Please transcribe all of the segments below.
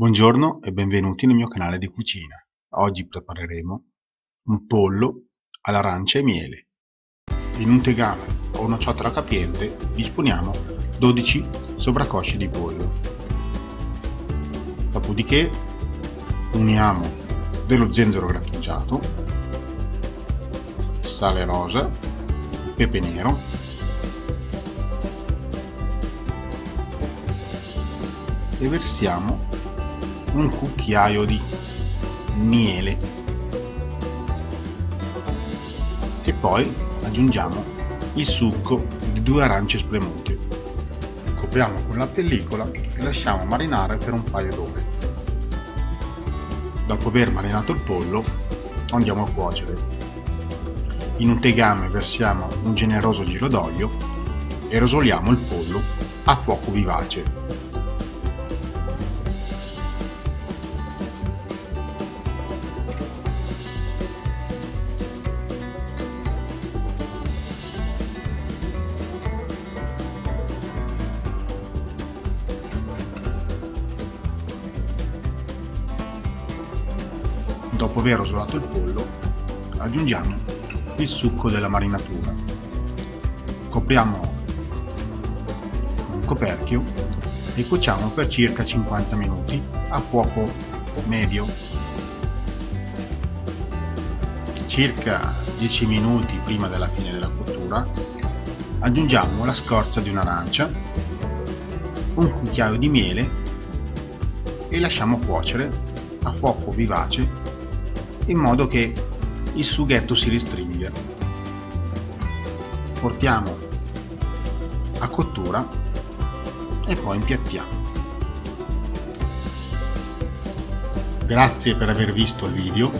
Buongiorno e benvenuti nel mio canale di cucina. Oggi prepareremo un pollo all'arancia e miele. In un tegame o una ciotola capiente disponiamo 12 sovracosce di pollo. Dopodiché uniamo dello zenzero grattugiato, sale rosa, pepe nero, e versiamo un cucchiaio di miele e poi aggiungiamo il succo di 2 arance spremute. Copriamo con la pellicola e lasciamo marinare per un paio d'ore. Dopo aver marinato il pollo andiamo a cuocere. In un tegame versiamo un generoso giro d'olio e rosoliamo il pollo a fuoco vivace. Dopo aver rosolato il pollo, aggiungiamo il succo della marinatura. Copriamo con un coperchio e cuociamo per circa 50 minuti a fuoco medio. Circa 10 minuti prima della fine della cottura, aggiungiamo la scorza di un'arancia, un cucchiaio di miele e lasciamo cuocere a fuoco vivace in modo che il sughetto si restringe. Portiamo a cottura e poi impiattiamo. Grazie per aver visto il video,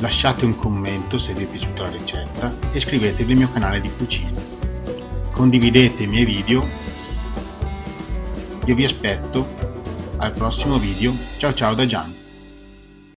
lasciate un commento se vi è piaciuta la ricetta e iscrivetevi al mio canale di cucina. Condividete i miei video, io vi aspetto al prossimo video, ciao ciao da Gian.